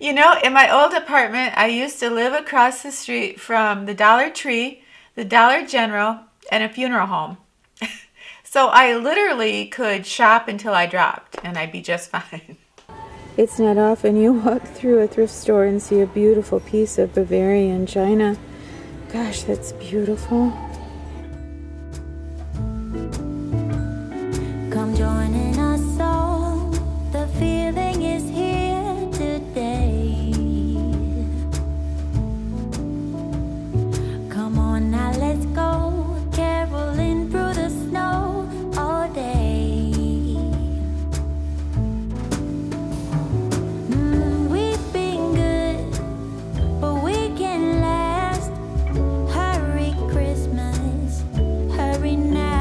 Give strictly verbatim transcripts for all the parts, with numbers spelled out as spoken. You know, in my old apartment, I used to live across the street from the Dollar Tree, the Dollar General, and a funeral home. So I literally could shop until I dropped, and I'd be just fine. It's not often you walk through a thrift store and see a beautiful piece of Bavarian china. Gosh, that's beautiful. Come joining us all, the feeling is here today. Come on now, let's go, caroling through the snow all day. Mm, we've been good, but we can last. Hurry Christmas, hurry now.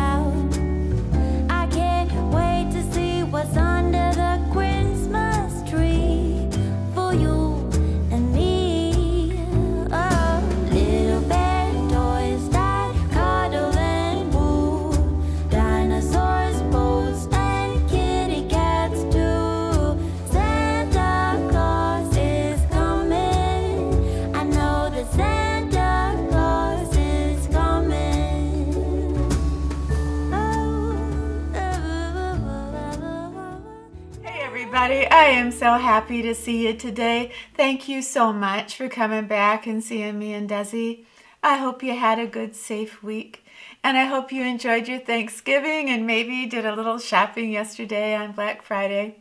I am so happy to see you today. Thank you so much for coming back and seeing me and Desi. I hope you had a good, safe week, and I hope you enjoyed your Thanksgiving and maybe did a little shopping yesterday on Black Friday.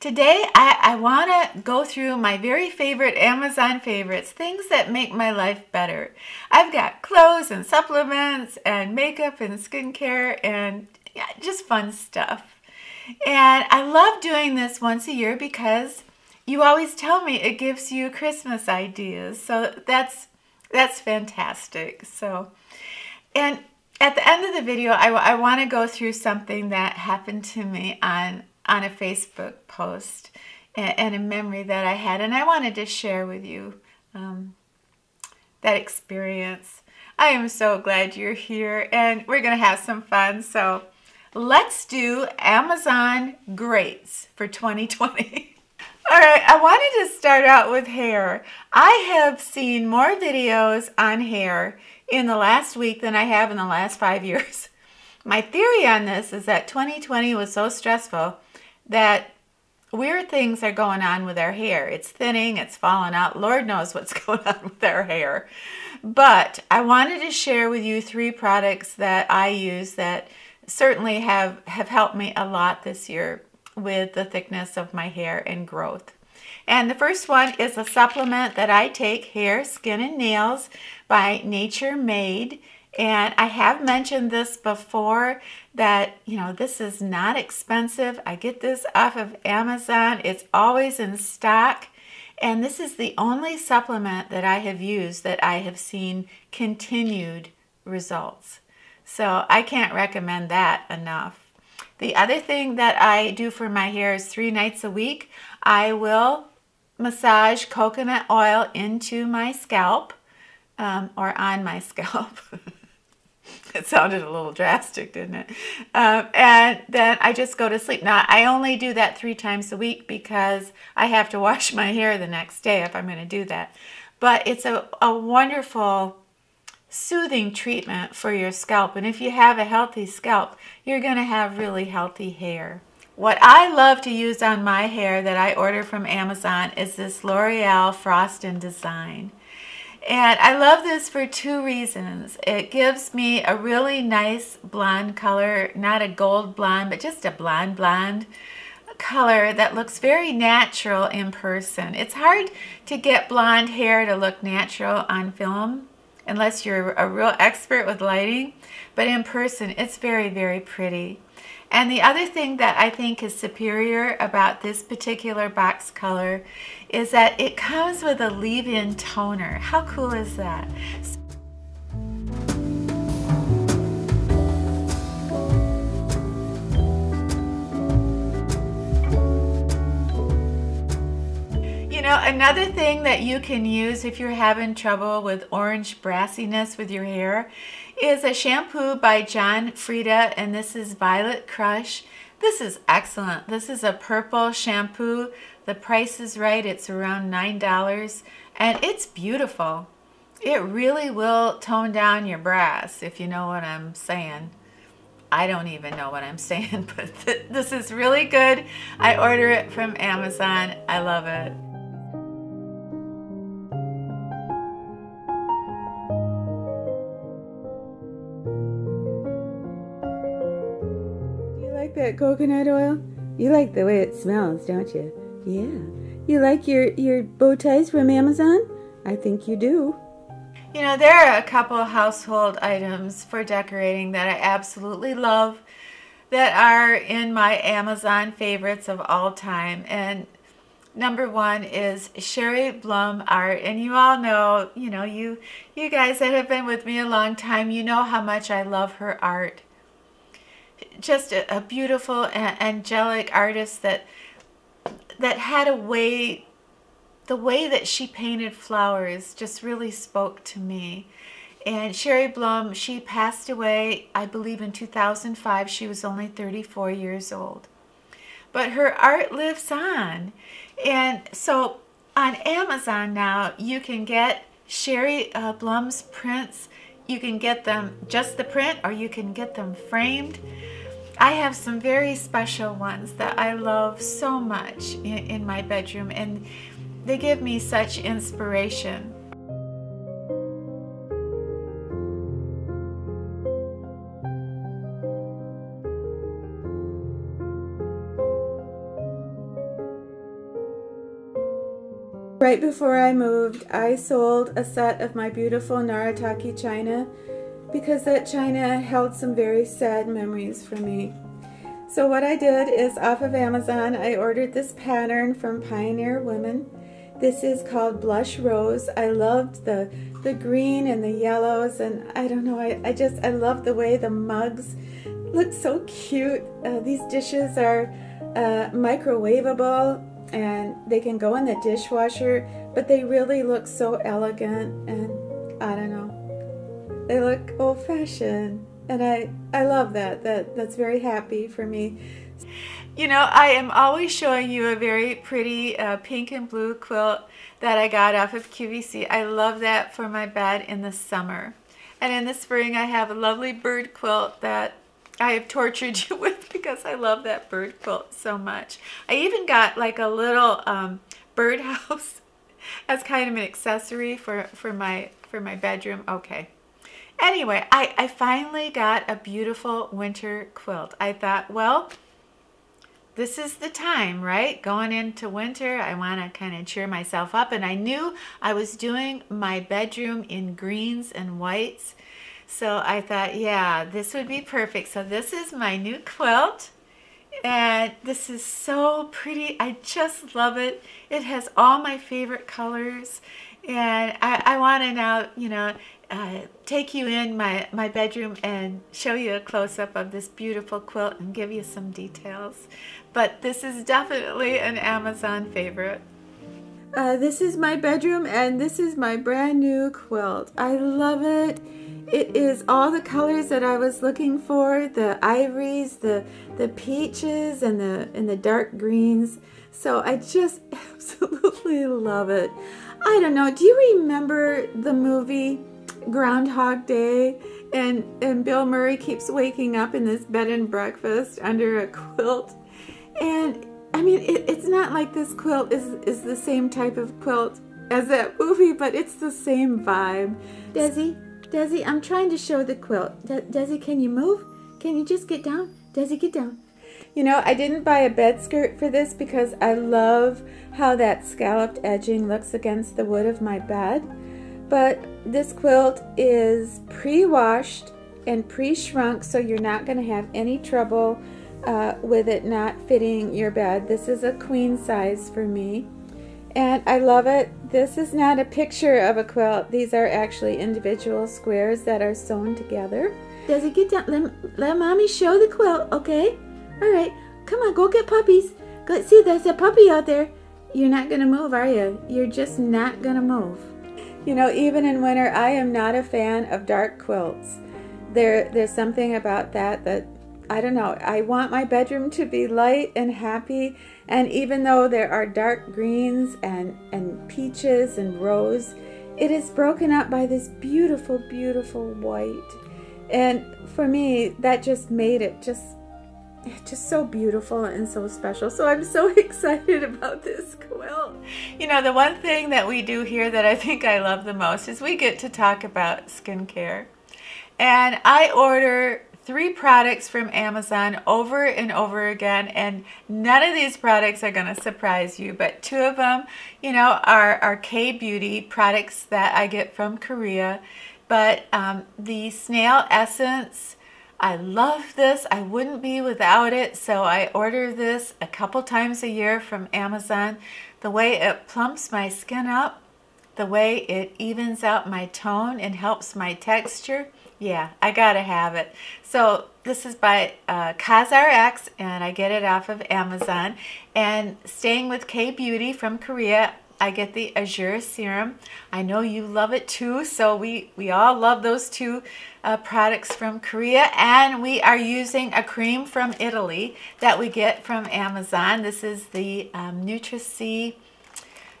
Today, I, I want to go through my very favorite Amazon favorites, things that make my life better. I've got clothes and supplements and makeup and skincare and yeah, just fun stuff. And I love doing this once a year because you always tell me it gives you Christmas ideas. So that's that's fantastic. So, and at the end of the video, I, I want to go through something that happened to me on, on a Facebook post and, and a memory that I had. And I wanted to share with you um, that experience. I am so glad you're here, and we're going to have some fun. So let's do Amazon greats for twenty twenty. All right, I wanted to start out with hair. I have seen more videos on hair in the last week than I have in the last five years. My theory on this is that twenty twenty was so stressful that weird things are going on with our hair. It's thinning, it's falling out. Lord knows what's going on with our hair. But I wanted to share with you three products that I use that certainly have, have helped me a lot this year with the thickness of my hair and growth. And the first one is a supplement that I take, Hair, Skin and Nails by Nature Made. And I have mentioned this before that, you know, this is not expensive. I get this off of Amazon. It's always in stock. And this is the only supplement that I have used that I have seen continued results. So I can't recommend that enough. The other thing that I do for my hair is three nights a week, I will massage coconut oil into my scalp um, or on my scalp. It sounded a little drastic, didn't it? Um, and then I just go to sleep. Now, I only do that three times a week because I have to wash my hair the next day if I'm going to do that. But it's a, a wonderful soothing treatment for your scalp, and if you have a healthy scalp, you're going to have really healthy hair. What I love to use on my hair that I order from Amazon is this L'Oreal Frost'n Design, and I love this for two reasons. It gives me a really nice blonde color, not a gold blonde, but just a blonde blonde color that looks very natural in person. It's hard to get blonde hair to look natural on film unless you're a real expert with lighting, but in person, it's very, very pretty. And the other thing that I think is superior about this particular box color is that it comes with a leave-in toner. How cool is that? Now, another thing that you can use if you're having trouble with orange brassiness with your hair is a shampoo by John Frieda, and this is Violet Crush. This is excellent. This is a purple shampoo The price is right. It's around nine dollars and it's beautiful. It really will tone down your brows, if you know what I'm saying. I don't even know what I'm saying, but th this is really good. I order it from Amazon. I love it. You like that coconut oil? You like the way it smells, don't you? Yeah. You like your, your bow ties from Amazon? I think you do. You know, there are a couple of household items for decorating that I absolutely love that are in my Amazon favorites of all time. And number one is Sherry Blum art. And you all know, you know, you, you guys that have been with me a long time, you know how much I love her art. Just a, a beautiful, a, angelic artist that, that had a way. The way that she painted flowers just really spoke to me. And Sherry Blum, she passed away, I believe, in two thousand five. She was only thirty-four years old. But her art lives on. And so on Amazon now, you can get Sherry uh, Blum's prints. You can get them just the print, or you can get them framed. I have some very special ones that I love so much in, in my bedroom. And they give me such inspiration. Right before I moved, I sold a set of my beautiful Naritake china because that china held some very sad memories for me. So what I did is, off of Amazon, I ordered this pattern from Pioneer Women. This is called Blush Rose. I loved the, the green and the yellows, and I don't know, I, I just, I love the way the mugs look so cute. Uh, these dishes are uh, microwavable, and they can go in the dishwasher, but they really look so elegant, and I don't know, they look old-fashioned, and I, I love that. that. That's very happy for me. You know, I am always showing you a very pretty uh, pink and blue quilt that I got off of Q V C. I love that for my bed in the summer. And in the spring, I have a lovely bird quilt that I have tortured you with because I love that bird quilt so much. I even got like a little um, birdhouse as kind of an accessory for, for, my, for my bedroom. Okay. Anyway, I, I finally got a beautiful winter quilt. I thought, well, this is the time, right? Going into winter, I want to kind of cheer myself up. And I knew I was doing my bedroom in greens and whites. So I thought, yeah, this would be perfect. So this is my new quilt. And this is so pretty. I just love it. It has all my favorite colors. And I, I want to now, you know, uh, take you in my, my bedroom and show you a close-up of this beautiful quilt and give you some details. But this is definitely an Amazon favorite. Uh, this is my bedroom, and this is my brand new quilt. I love it. It is all the colors that I was looking for, the ivories, the, the peaches, and the, and the dark greens. So I just absolutely love it. I don't know, do you remember the movie Groundhog Day? And, and Bill Murray keeps waking up in this bed and breakfast under a quilt. And I mean, it, it's not like this quilt is, is the same type of quilt as that movie, but it's the same vibe. Desi, Desi, I'm trying to show the quilt. De Desi, can you move? Can you just get down? Desi, get down. You know, I didn't buy a bed skirt for this because I love how that scalloped edging looks against the wood of my bed. But this quilt is pre-washed and pre-shrunk, so you're not going to have any trouble uh, with it not fitting your bed. This is a queen size for me, and I love it. This is not a picture of a quilt. These are actually individual squares that are sewn together. Does it get down? Let, let Mommy show the quilt, okay? All right, come on, go get puppies. Go, see, there's a puppy out there. You're not going to move, are you? You're just not going to move. You know, even in winter, I am not a fan of dark quilts. There, there's something about that that I don't know, I want my bedroom to be light and happy, and even though there are dark greens and, and peaches and rose, it is broken up by this beautiful, beautiful white. And for me, that just made it just, just so beautiful and so special. So I'm so excited about this quilt. You know, the one thing that we do here that I think I love the most is we get to talk about skincare. And I order three products from Amazon over and over again, and none of these products are going to surprise you, but two of them, you know, are, are K-Beauty products that I get from Korea. But um, the Snail Essence, I love this. I wouldn't be without it, so I order this a couple times a year from Amazon. The way it plumps my skin up, the way it evens out my tone and helps my texture, yeah, I gotta have it. So this is by uh, Kazar X, and I get it off of Amazon. And staying with K-Beauty from Korea, I get the Azure Serum. I know you love it too, so we, we all love those two uh, products from Korea. And we are using a cream from Italy that we get from Amazon. This is the um, Nutri-C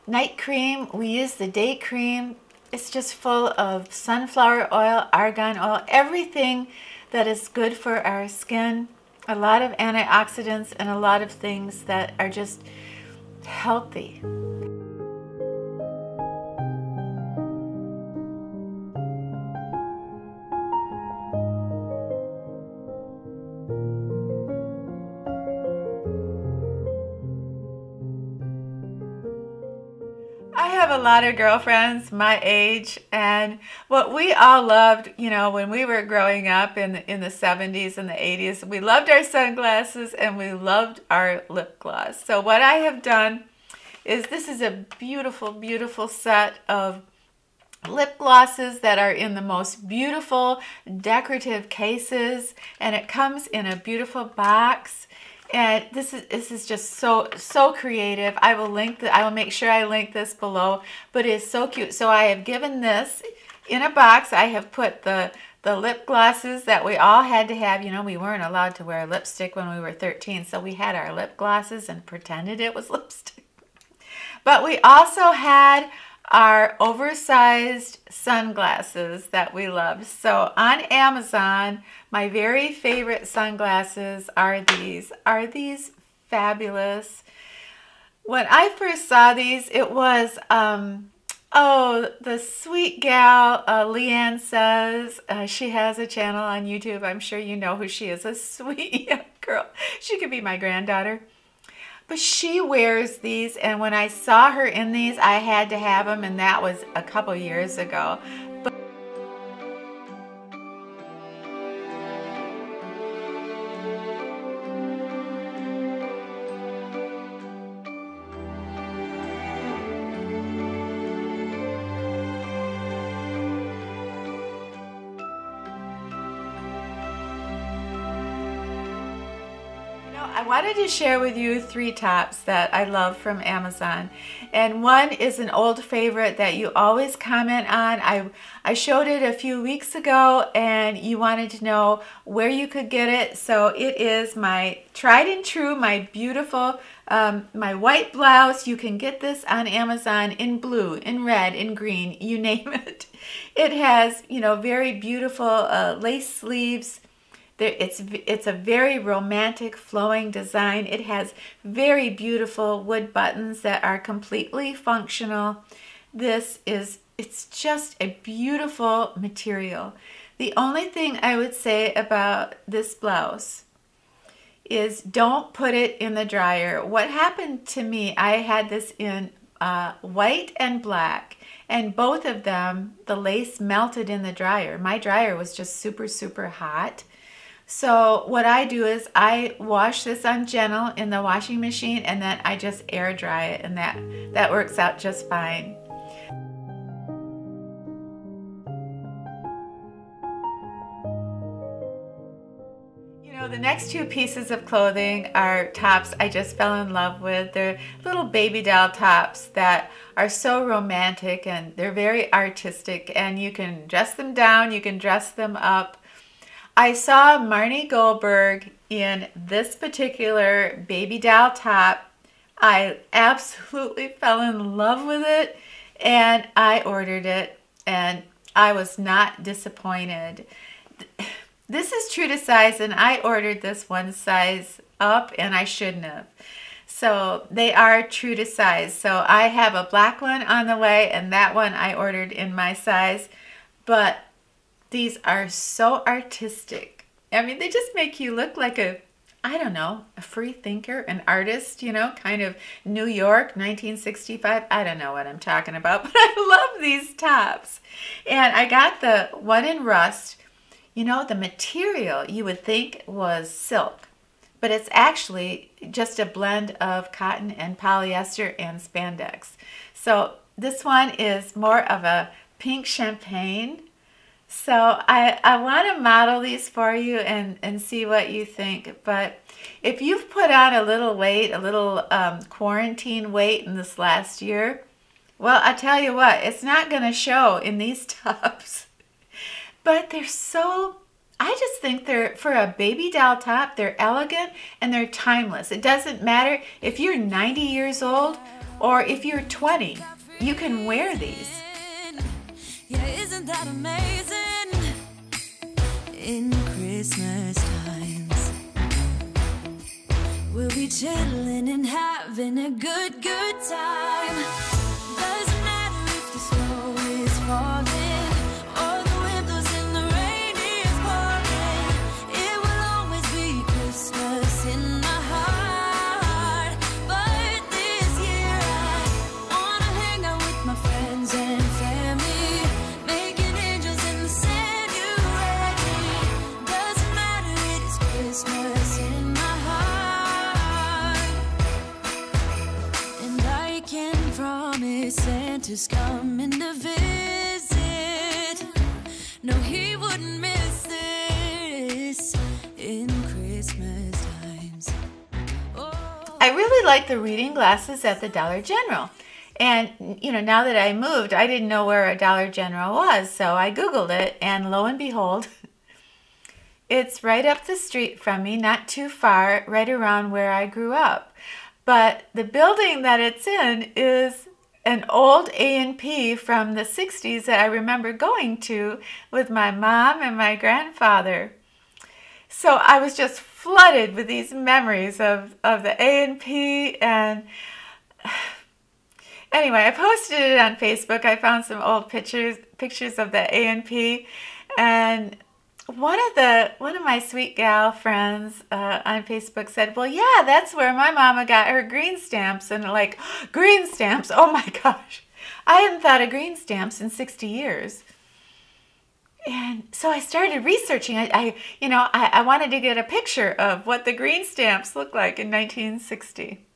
Night Cream. We use the Day Cream. It's just full of sunflower oil, argan oil, everything that is good for our skin, a lot of antioxidants, and a lot of things that are just healthy. A lot of girlfriends my age, and what we all loved, you know, when we were growing up in the, in the seventies and the eighties, we loved our sunglasses and we loved our lip gloss. So what I have done is, this is a beautiful, beautiful set of lip glosses that are in the most beautiful decorative cases, and it comes in a beautiful box. And this is this is just so so creative. I will link the, I will make sure I link this below, but it's so cute. So I have given this in a box. I have put the the lip glosses that we all had to have. You know, we weren't allowed to wear lipstick when we were thirteen, so we had our lip glosses and pretended it was lipstick. But we also had our oversized sunglasses that we loved. So on Amazon, my very favorite sunglasses are these. Are these fabulous? When I first saw these, it was, um, oh, the sweet gal, uh, Leanne says, uh, she has a channel on YouTube. I'm sure you know who she is, a sweet young girl. She could be my granddaughter. But she wears these, and when I saw her in these, I had to have them, and that was a couple years ago. But I wanted to share with you three tops that I love from Amazon, and one is an old favorite that you always comment on. I, I showed it a few weeks ago and you wanted to know where you could get it, so it is my tried and true, my beautiful, um, my white blouse. You can get this on Amazon in blue, in red, in green, you name it. It has, you know, very beautiful uh, lace sleeves. It's, it's a very romantic flowing design. It has very beautiful wood buttons that are completely functional. This is, it's just a beautiful material. The only thing I would say about this blouse is don't put it in the dryer. What happened to me, I had this in uh, white and black, and both of them, the lace melted in the dryer. My dryer was just super, super hot. So what I do is I wash this on gentle in the washing machine, and then I just air dry it, and that, that works out just fine. You know, the next two pieces of clothing are tops I just fell in love with. They're little baby doll tops that are so romantic, and they're very artistic, and you can dress them down, you can dress them up. I saw Marnie Goldberg And this particular baby doll top, I absolutely fell in love with it, and I ordered it, and I was not disappointed. This is true to size, and I ordered this one size up, and I shouldn't have. So they are true to size. So I have a black one on the way, and that one I ordered in my size. But these are so artistic. I mean, they just make you look like a, I don't know, a free thinker, an artist, you know, kind of New York, nineteen sixty-five. I don't know what I'm talking about, but I love these tops. And I got the one in rust. You know, the material you would think was silk, but it's actually just a blend of cotton and polyester and spandex. So this one is more of a pink champagne. So I, I want to model these for you and, and see what you think. But if you've put on a little weight, a little um, quarantine weight in this last year, well, I tell you what, it's not going to show in these tops. But they're so, I just think they're, for a baby doll top, they're elegant and they're timeless. It doesn't matter if you're ninety years old or if you're twenty, you can wear these. Yeah, isn't that amazing? In Christmas times, we'll be chilling and having a good, good time. Doesn't matter if the snow is falling or the windows and the rain is pouring. It will always be Christmas in my heart. But this year I wanna hang out with my friends and Santa's coming to visit. No, he wouldn't miss this in Christmas times. Oh. I really like the reading glasses at the Dollar General. And, you know, now that I moved, I didn't know where a Dollar General was. So I Googled it, and lo and behold, it's right up the street from me, not too far, right around where I grew up. But the building that it's in is an old A and P from the sixties that I remember going to with my mom and my grandfather. So I was just flooded with these memories of, of the A and P. And anyway, I posted it on Facebook. I found some old pictures pictures of the A and P, and one of the one of my sweet gal friends uh, on Facebook said, well, yeah, that's where my mama got her green stamps. And like, green stamps, oh my gosh, I hadn't thought of green stamps in sixty years. And so I started researching. I, I you know, I, I wanted to get a picture of what the green stamps looked like in nineteen sixty.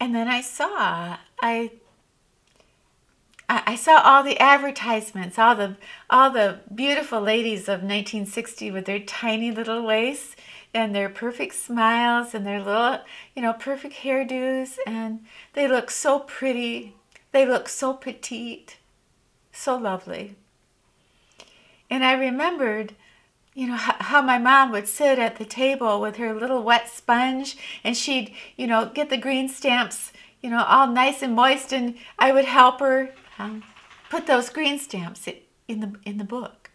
And then I saw, I I saw all the advertisements, all the all the beautiful ladies of nineteen sixty with their tiny little waists and their perfect smiles and their little, you know, perfect hairdos, and they look so pretty. They look so petite, so lovely. And I remembered, you know, how my mom would sit at the table with her little wet sponge, and she'd, you know, get the green stamps, you know, all nice and moist, and I would help her Um, put those green stamps in the in the book.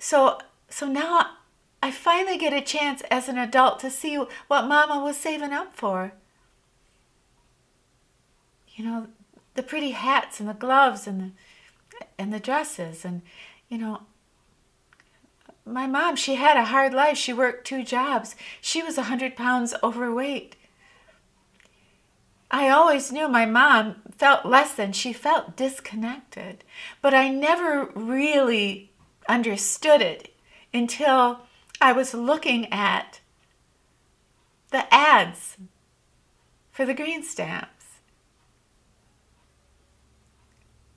So so now I finally get a chance as an adult to see what Mama was saving up for. You know, the pretty hats and the gloves and the and the dresses, and you know, my mom, she had a hard life. She worked two jobs. She was a hundred pounds overweight. I always knew my mom felt less than, she felt disconnected, but I never really understood it until I was looking at the ads for the green stamps.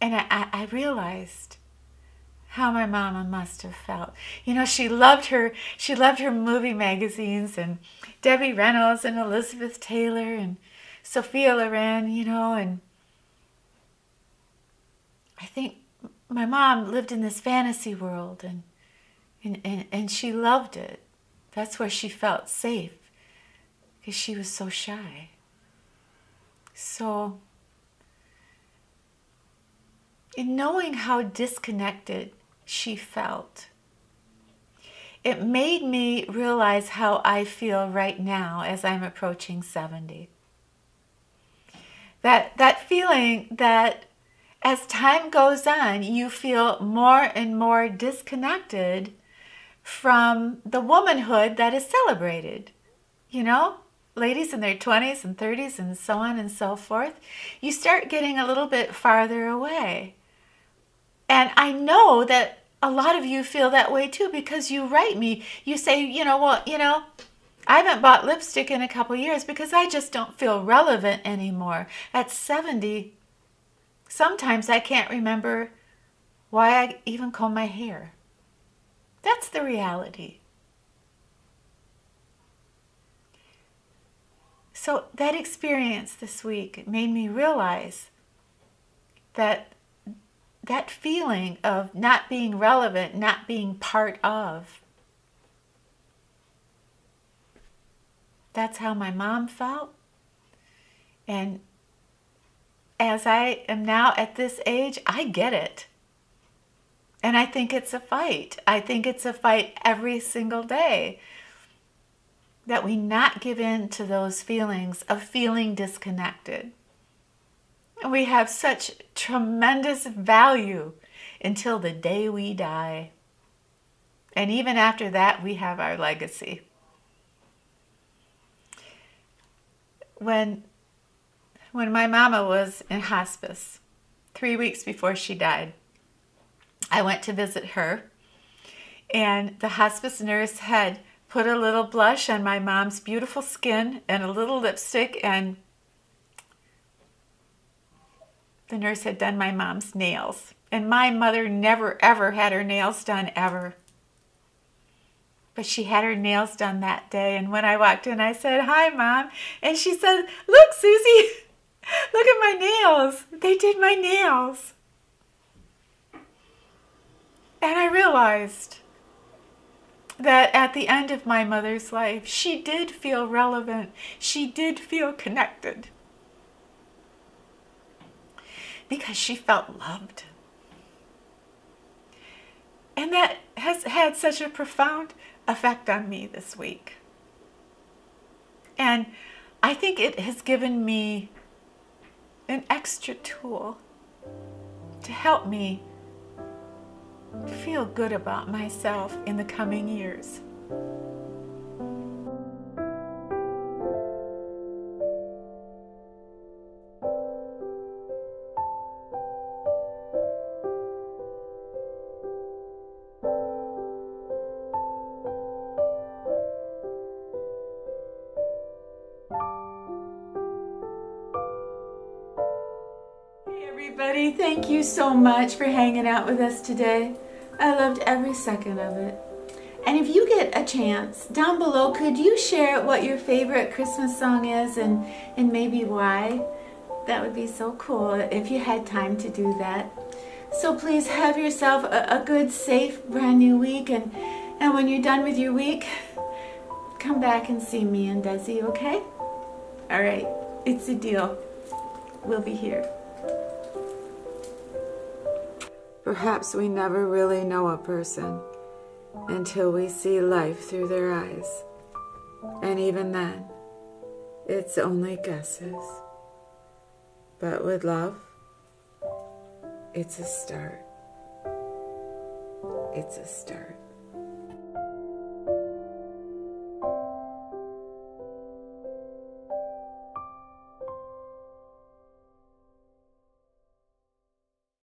And I, I realized how my mama must have felt. You know, she loved her, she loved her movie magazines and Debbie Reynolds and Elizabeth Taylor and Sophia Loren, you know, and I think my mom lived in this fantasy world, and And, and, and she loved it. That's where she felt safe, because she was so shy. So, in knowing how disconnected she felt, it made me realize how I feel right now as I'm approaching seventy. That, that feeling that as time goes on, you feel more and more disconnected from the womanhood that is celebrated. You know, ladies in their twenties and thirties and so on and so forth, you start getting a little bit farther away. And I know that a lot of you feel that way too, because you write me. You say, you know, well, you know, I haven't bought lipstick in a couple years because I just don't feel relevant anymore. At seventy, sometimes I can't remember why I even comb my hair. That's the reality. So that experience this week made me realize that that feeling of not being relevant, not being part of, that's how my mom felt. And as I am now at this age, I get it. And I think it's a fight. I think it's a fight every single day, that we not give in to those feelings of feeling disconnected. We have such tremendous value until the day we die. And even after that, we have our legacy. When, when my mama was in hospice, three weeks before she died, I went to visit her, and the hospice nurse had put a little blush on my mom's beautiful skin and a little lipstick, and the nurse had done my mom's nails. And my mother never, ever had her nails done, ever. But she had her nails done that day. And when I walked in, I said, "Hi, Mom." And she said, "Look, Susie, look at my nails. They did my nails." And I realized that at the end of my mother's life, she did feel relevant. She did feel connected, because she felt loved. And that has had such a profound effect on me this week. And I think it has given me an extra tool to help me feel good about myself in the coming years. Thank you so much for hanging out with us today. I loved every second of it. And if you get a chance, down below, could you share what your favorite Christmas song is, and, and maybe why? That would be so cool if you had time to do that. So please have yourself a, a good, safe, brand new week. And, and when you're done with your week, come back and see me and Desi, okay? All right, it's a deal. We'll be here. Perhaps we never really know a person until we see life through their eyes. And even then, it's only guesses. But with love, it's a start. It's a start.